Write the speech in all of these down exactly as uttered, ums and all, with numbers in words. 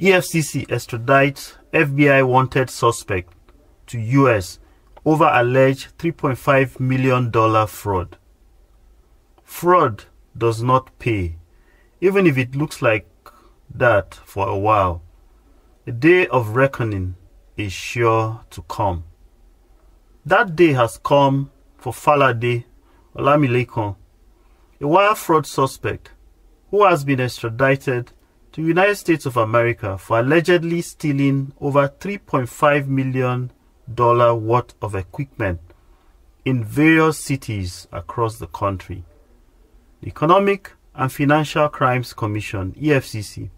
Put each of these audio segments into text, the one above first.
E F C C extradites F B I wanted suspect to U S over alleged three point five million dollar fraud. Fraud does not pay, even if it looks like that for a while. A day of reckoning is sure to come. That day has come for Fatade Olamilekan, a wire fraud suspect who has been extradited to the United States of America for allegedly stealing over three point five million dollars worth of equipment in various cities across the country. The Economic and Financial Crimes Commission, E F C C,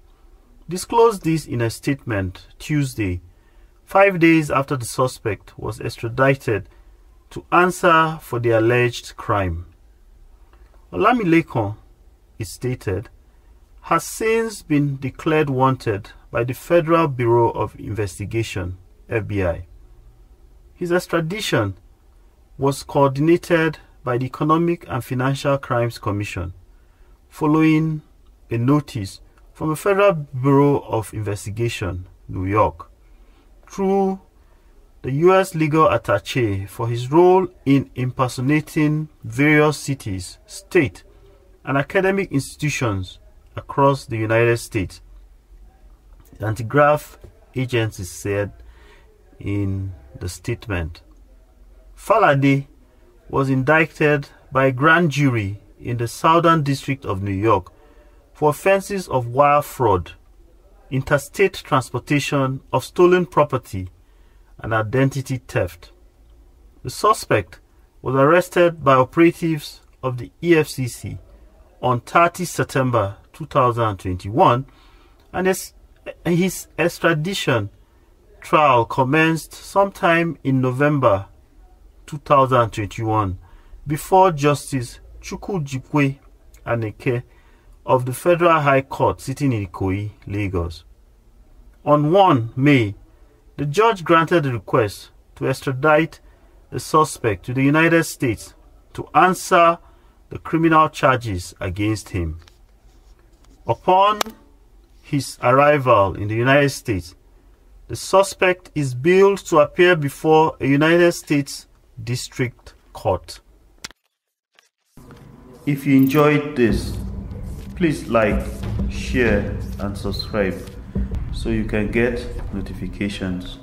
disclosed this in a statement Tuesday, five days after the suspect was extradited to answer for the alleged crime. Olamilekan, it stated, has since been declared wanted by the Federal Bureau of Investigation, F B I. His extradition was coordinated by the Economic and Financial Crimes Commission, following a notice from the Federal Bureau of Investigation, New York, through the U S legal attaché for his role in impersonating various cities, state, and academic institutions across the United States, the anti-graft agency said in the statement. Fatade was indicted by a grand jury in the Southern District of New York for offenses of wire fraud, interstate transportation of stolen property, and identity theft. The suspect was arrested by operatives of the E F C C on the thirtieth of September two thousand twenty-one, and his, his extradition trial commenced sometime in November two thousand twenty-one before Justice Chukwujigwe Aneke of the Federal High Court sitting in Ikoyi, Lagos. On the first of May, the judge granted a request to extradite the suspect to the United States to answer the criminal charges against him. Upon his arrival in the United States, the suspect is billed to appear before a United States District Court. If you enjoyed this, please like, share, and subscribe so you can get notifications.